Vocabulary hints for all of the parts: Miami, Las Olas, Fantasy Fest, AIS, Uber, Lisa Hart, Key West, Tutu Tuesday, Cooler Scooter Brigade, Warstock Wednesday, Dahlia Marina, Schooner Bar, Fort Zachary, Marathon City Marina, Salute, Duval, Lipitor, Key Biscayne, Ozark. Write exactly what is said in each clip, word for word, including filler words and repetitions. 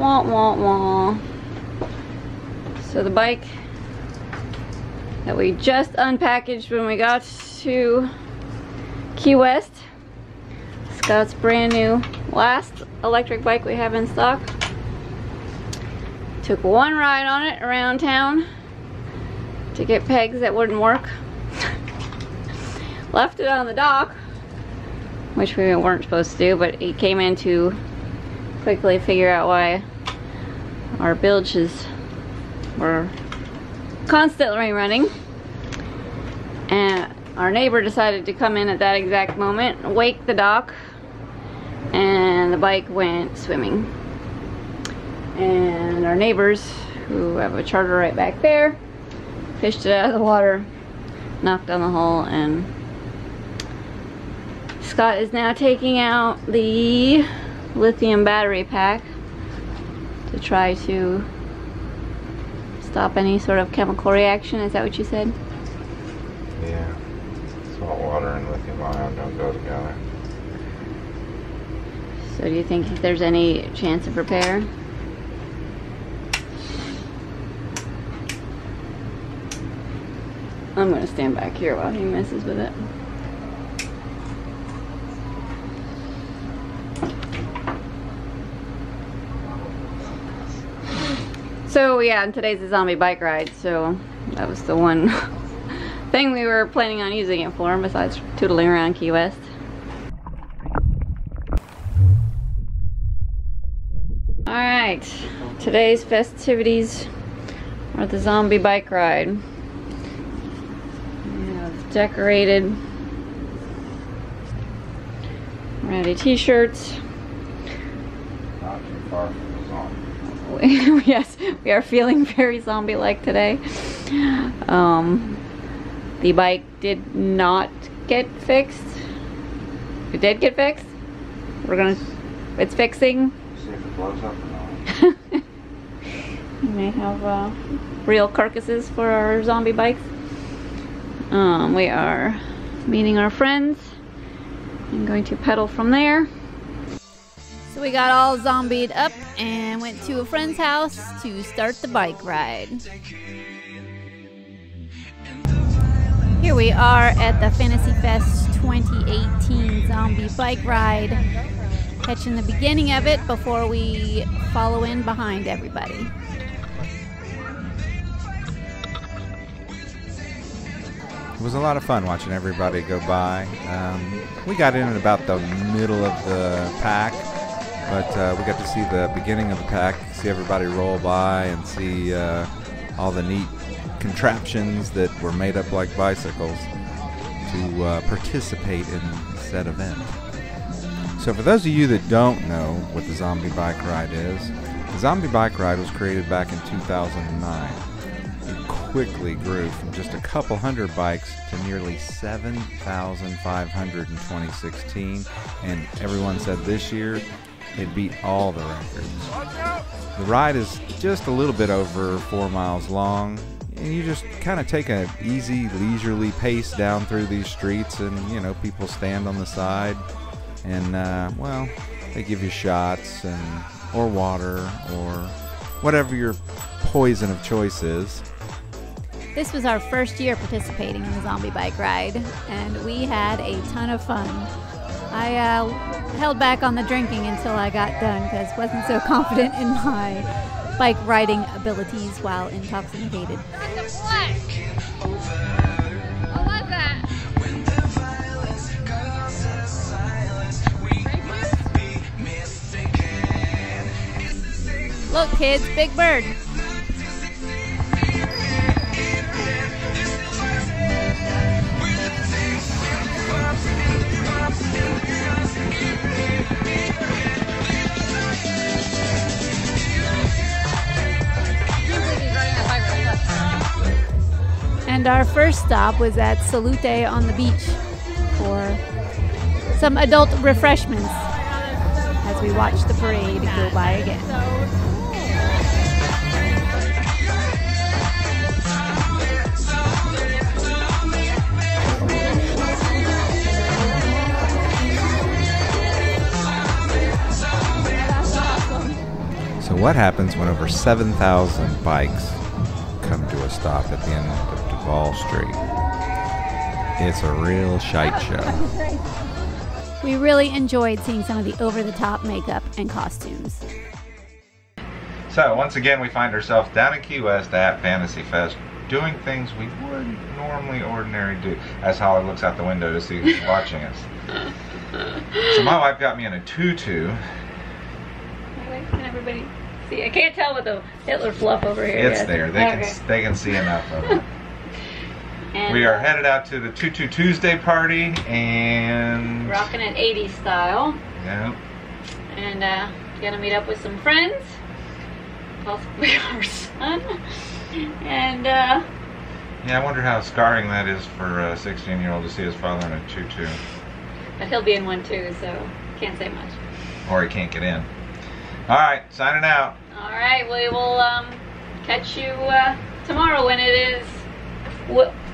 Wah, wah, wah. So the bike that we just unpackaged when we got to Key West. Scott's brand new last electric bike we have in stock. Took one ride on it around town to get pegs that wouldn't work. Left it on the dock, which we weren't supposed to do, but he came in to quickly figure out why our bilges were constantly running. And our neighbor decided to come in at that exact moment, wake the dock, and the bike went swimming. And our neighbors, who have a charter right back there, fished it out of the water, knocked on the hull, and Scott is now taking out the lithium battery pack to try to stop any sort of chemical reaction. Is that what you said? Yeah. Salt water and lithium ion don't go together. So do you think there's any chance of repair? I'm going to stand back here while he messes with it. So yeah, and today's a zombie bike ride, so that was the one thing we were planning on using it for, besides tootling around Key West. Alright, today's festivities are the zombie bike ride. We have decorated ratty t-shirts. Not too far from the zombie. Yes, we are feeling very zombie-like today. Um, the bike did not get fixed. It did get fixed. We're gonna... It's fixing. See if it blows up or not. We may have uh, real carcasses for our zombie bikes. Um, we are meeting our friends. I'm going to pedal from there. So we got all zombied up and went to a friend's house to start the bike ride. Here we are at the Fantasy Fest twenty eighteen zombie bike ride, catching the beginning of it before we follow in behind everybody. It was a lot of fun watching everybody go by. Um, we got in at about the middle of the pack. But uh, we got to see the beginning of the pack, see everybody roll by, and see uh, all the neat contraptions that were made up like bicycles to uh, participate in said event. So for those of you that don't know what the zombie bike ride is, the zombie bike ride was created back in two thousand nine. It quickly grew from just a couple hundred bikes to nearly seven thousand five hundred in twenty sixteen, and everyone said this year it beat all the records. The ride is just a little bit over four miles long, and you just kind of take an easy, leisurely pace down through these streets, and, you know, people stand on the side, and, uh, well, they give you shots, and or water, or whatever your poison of choice is. This was our first year participating in the zombie bike ride, and we had a ton of fun. I uh, held back on the drinking until I got done because I wasn't so confident in my bike riding abilities while intoxicated. That's a flex. What was that? Look, kids, Big Bird. And our first stop was at Salute on the beach for some adult refreshments as we watched the parade go by again. So what happens when over seven thousand bikes come to a stop at the end of Duval Street? It's a real shite show. We really enjoyed seeing some of the over-the-top makeup and costumes. So once again, we find ourselves down in Key West at Fantasy Fest, doing things we wouldn't normally ordinarily do. As Holly looks out the window to see who's watching us. So my wife got me in a tutu. Where can everybody see? I can't tell with the Hitler fluff over here. It's yet. There. They okay. can they can see enough of it. And we are uh, headed out to the Tutu Tuesday party and rocking an eighties style. Yep. And uh, gonna meet up with some friends, possibly our son. And uh yeah, I wonder how scarring that is for a sixteen year old to see his father in a tutu. But he'll be in one too, so can't say much. Or he can't get in. All right, signing out. All right, we will um catch you uh tomorrow when it is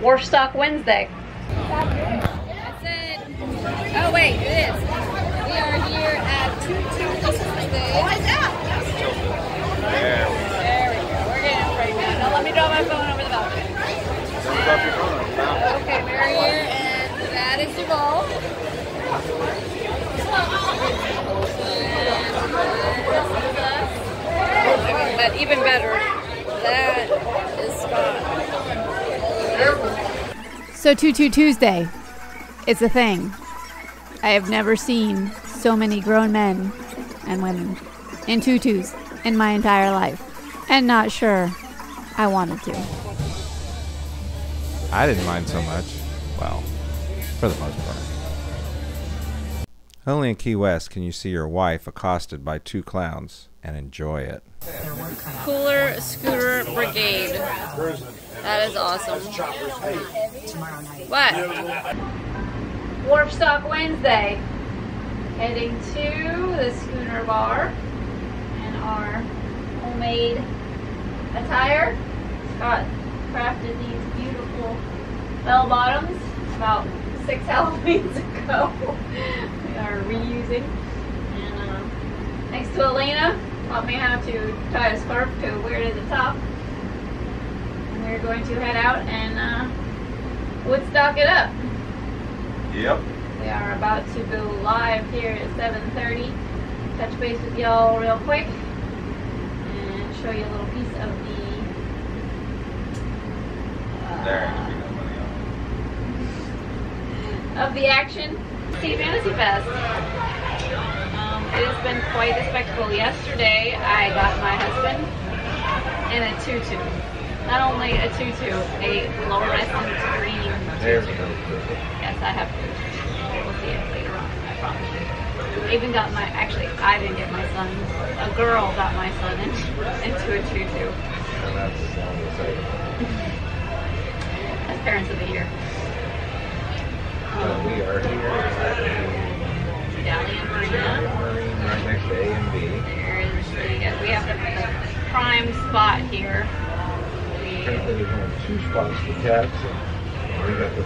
Warstock Wednesday. That's it. Oh wait, it is. We are here at Tutu Tuesday. Oh, it's out. There we go. Let me draw my phone over the balcony. And, okay, we're here, and that is Duval. And, but even better, that is Scott. So Tutu Tuesday, it's a thing. I have never seen so many grown men and women in tutus in my entire life, and not sure I wanted to. I didn't mind so much. Well, for the most part. Only in Key West can you see your wife accosted by two clowns and enjoy it. Cooler Scooter Brigade. That is awesome. What? Warstock Wednesday. Heading to the Schooner Bar and our homemade attire. Scott crafted these beautiful bell bottoms about six Halloweens ago. We are reusing. And uh, thanks to Elena, taught me how to tie a scarf to wear to the top. And we're going to head out and uh, Woodstock it up. Yep. We are about to go live here at seven thirty. Touch base with y'all real quick. And show you a little piece of the Uh, of the action at Fantasy Fest. Um, it has been quite a spectacle. Yesterday, I got my husband in a tutu. Not only a tutu, a lower iceland green tutu. Yes, I have to. We'll see it later on, I promise you. I even got my, actually, I didn't get my son. A girl got my son in, into a tutu. Parents of the year. Um, so we are here at Dahlia Marina. Right next to A and B. There is the, we have the prime spot here. We, Apparently we have two spots for cats. We got the,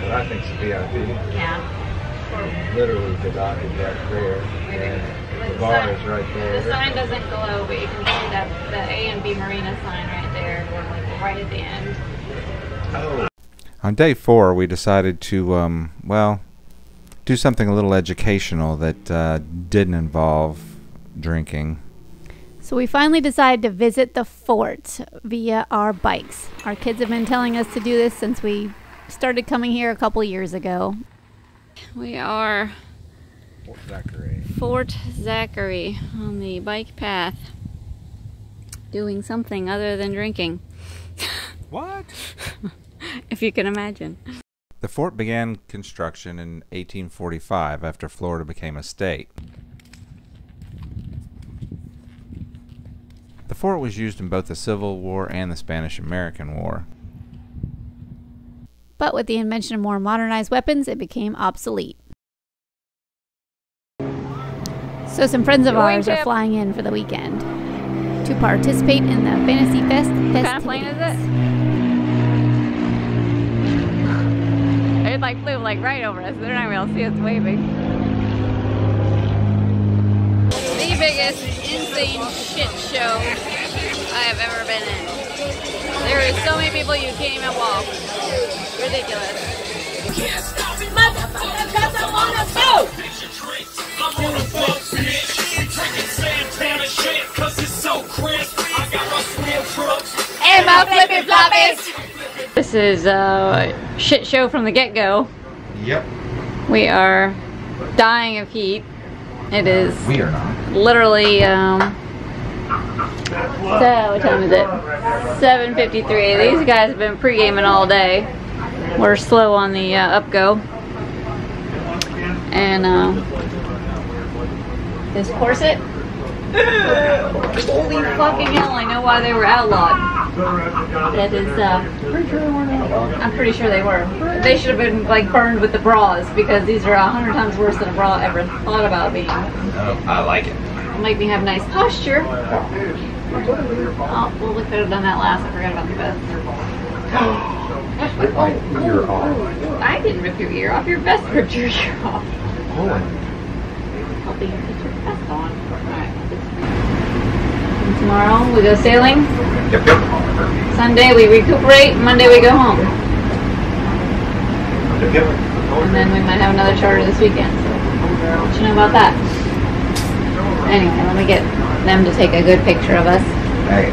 what I think is the V I P. Yeah. We literally the dock is back there. And the bar is right there. The sign doesn't glow, but you can see that the A and B Marina sign right there. We're like right at the end. Oh. On day four, we decided to, um, well, do something a little educational that uh, didn't involve drinking. So we finally decided to visit the fort via our bikes. Our kids have been telling us to do this since we started coming here a couple years ago. We are Fort Zachary, Fort Zachary on the bike path, doing something other than drinking. What? If you can imagine. The fort began construction in eighteen forty-five after Florida became a state. The fort was used in both the Civil War and the Spanish-American War. But with the invention of more modernized weapons, it became obsolete. So some friends of ours are flying in for the weekend to participate in the Fantasy Fest festivities. What kind of plane is it? It like flew like right over us. They're not gonna be able to see us waving. The biggest insane shit show I have ever been in. There are so many people you can't even walk. Ridiculous. Can't stop me, motherfucker, cause I wanna smoke! I'm on a fuck, bitch. We drinking Santana shit, cause it's so crisp. I got my slim trucks and my flippin' floppies. This is a shit show from the get-go. Yep. We are dying of heat. It is. We are not. Literally, um. So, what time is it? seven fifty-three. These guys have been pre-gaming all day. We're slow on the uh, up-go. And, um. Uh, this corset? Holy fucking hell, I know why they were outlawed. That is, uh, I'm pretty sure they were. They should have been, like, burned with the bras, because these are a hundred times worse than a bra I ever thought about being. Oh, I like it. Make me have nice posture. Oh, well, we could have done that last. I forgot about the vest. I ripped my ear off. I didn't rip your ear off. Your vest ripped your ear off. Oh. I'll be here to put your vest on. Alright, let's and tomorrow we go sailing. Yep, yep. Sunday we recuperate, Monday we go home. Yep, yep. And then we might have another charter this weekend, so I'll let you know about that. Anyway, let me get them to take a good picture of us. Hey.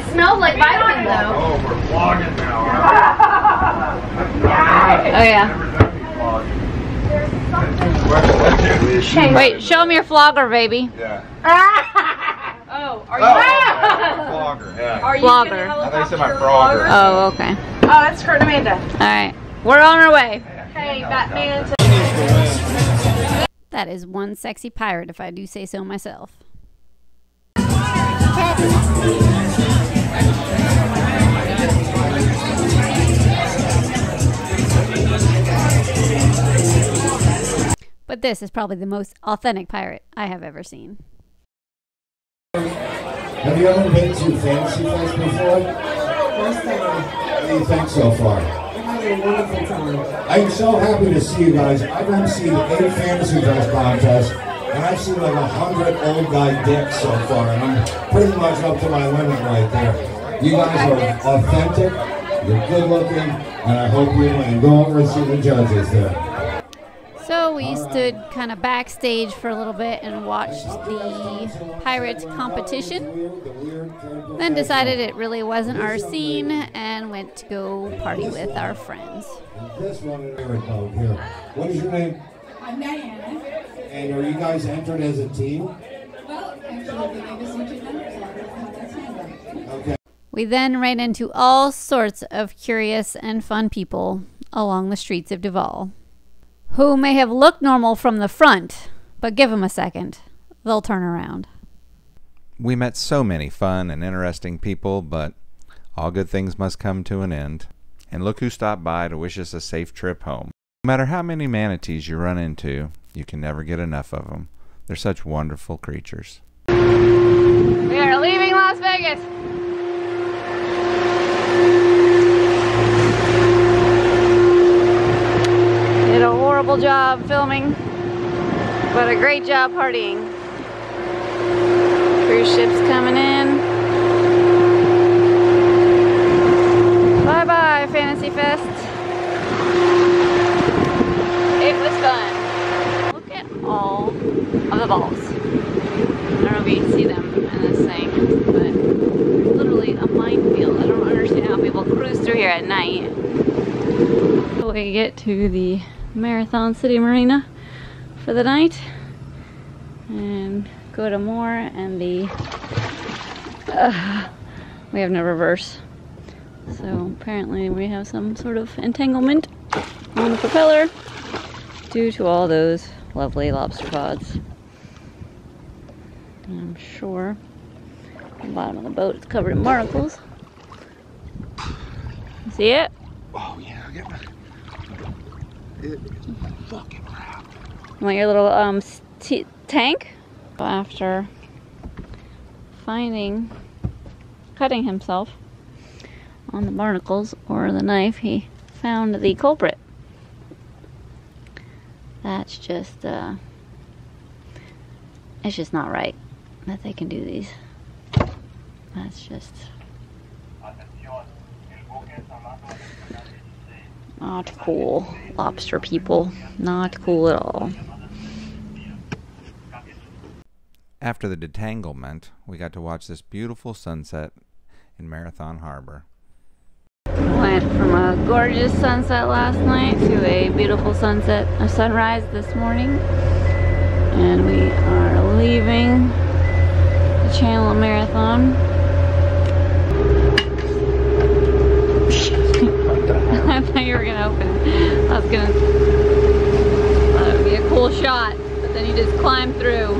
It smells like vitamins though. Oh, we're vlogging now, right? Oh yeah. Wait, show them your flogger, baby. Yeah. Oh, are you? Oh, right. Flogger, yeah. Are you flogger. I thought you said my frogger. Oh, okay. Oh, that's Kurt and Amanda. All right, we're on our way. Hey, Batman. That is one sexy pirate, if I do say so myself. But this is probably the most authentic pirate I have ever seen. Have you ever been to Fantasy Fest before? First time. What do you think so far? I'm having a wonderful time. I'm so happy to see you guys. I've only seen eight Fantasy Fest contests, and I've seen like a hundred old guy dicks so far, and I'm pretty much up to my limit right there. You guys are authentic, you're good looking, and I hope you win. Go over and see the judges there. So we stood kind of backstage for a little bit and watched the pirate competition, then decided it really wasn't our scene and went to go party with our friends. This one is pirate boat here. What is your name? I'm Diana. And are you guys entered as a team? Well, actually, they just want you to okay. We then ran into all sorts of curious and fun people along the streets of Duval, who may have looked normal from the front, but give them a second, they'll turn around. We met so many fun and interesting people, but all good things must come to an end. And look who stopped by to wish us a safe trip home. No matter how many manatees you run into, you can never get enough of them. They're such wonderful creatures. We are leaving Las Vegas. Did a horrible job filming, but a great job partying. Cruise ship's coming in. Bye bye, Fantasy Fest. It was fun. Look at all of the balls. I don't know if you can see them in this thing, but it's literally a minefield. I don't understand how people cruise through here at night. We get to the Marathon City Marina for the night and go to more and the uh, we have no reverse, so apparently we have some sort of entanglement on the propeller due to all those lovely lobster pods. And I'm sure the bottom of the boat is covered in barnacles. See it? Oh yeah, I get my it fucking wrapped. You want your little um t tank? After finding cutting himself on the barnacles or the knife, he found the culprit. That's just uh, it's just not right that they can do these. That's just... not cool, lobster people. Not cool at all. After the detanglement, we got to watch this beautiful sunset in Marathon Harbor. Went from a gorgeous sunset last night to a beautiful sunset, a sunrise this morning. And we are leaving the channel of Marathon. I thought you were going to open. I was going to... that would be a cool shot. But then you just climb through.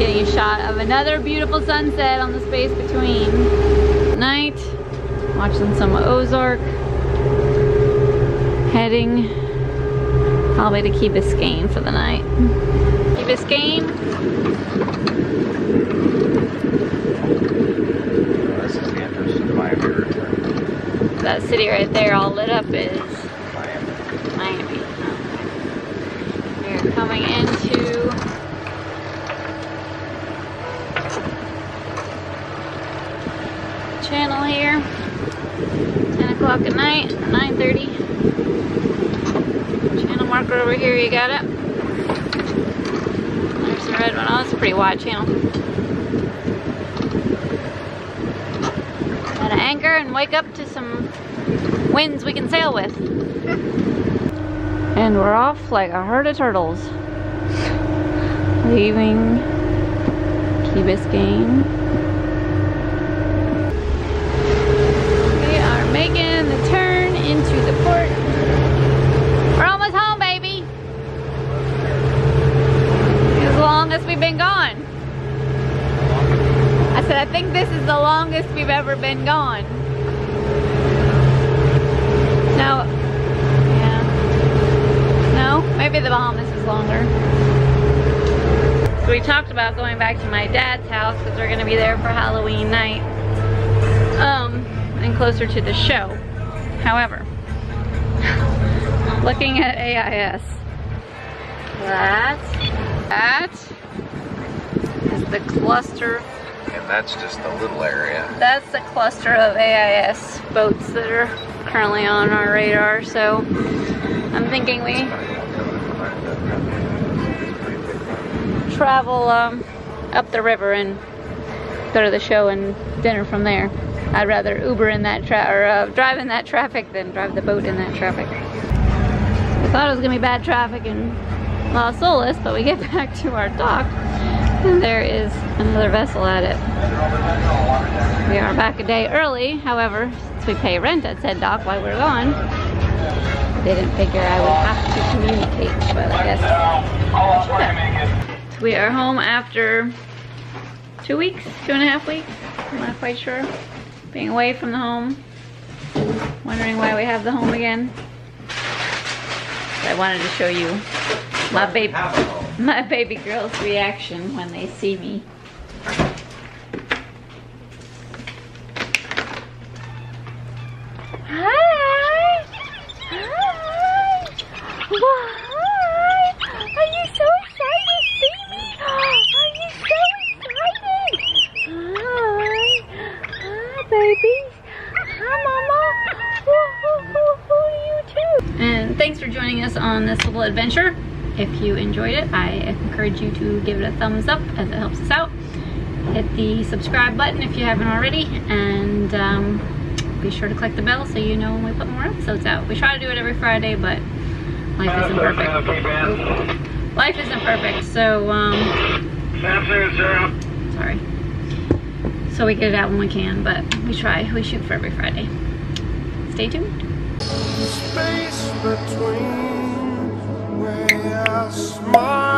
Getting a shot of another beautiful sunset on the space between. Night. Watching some Ozark. Heading probably to Key Biscayne for the night. Key Biscayne. Well, this is the entrance to my favorite room. That city right there all lit up is Miami. Miami. Oh, okay. We're coming into the channel here. ten o'clock at night, nine thirty. Channel marker over here, you got it. There's the red one. Oh, that's a pretty wide channel. Gotta anchor and wake up to some winds we can sail with. And we're off like a herd of turtles. Leaving Key Biscayne. Making the turn into the port. We're almost home, baby. As long as we've been gone. I said, I think this is the longest we've ever been gone. No. Yeah. No? Maybe the Bahamas is longer. So we talked about going back to my dad's house because we're going to be there for Halloween night. Um... and closer to the show. However, looking at A I S, that, that is the cluster. And that's just a little area. That's the cluster of A I S boats that are currently on our radar, so I'm thinking we travel um, up the river and go to the show and dinner from there. I'd rather Uber in that tra- or uh, drive in that traffic than drive the boat in that traffic. I thought it was gonna be bad traffic in Las Olas, but we get back to our dock and there is another vessel at it. We are back a day early, however, since we pay rent at said dock while we're gone. They didn't figure I would have to communicate, but I guess I should have. We are home after two weeks, two and a half weeks. I'm not quite sure. Being away from the home, wondering why we have the home again. I wanted to show you my baby, my baby girl's reaction when they see me. Hi! Hi! Why? Are you so excited to see me? Are you so excited? Hi! Babies. Hi, Mama. Woo-hoo-hoo-hoo, you too. And thanks for joining us on this little adventure. If you enjoyed it, I encourage you to give it a thumbs up as it helps us out. Hit the subscribe button if you haven't already, and um, be sure to click the bell so you know when we put more episodes out. We try to do it every Friday, but life isn't perfect. Life isn't perfect, so um, sorry. So we get it out when we can, but we try. We shoot for every Friday. Stay tuned. The space between where I smile.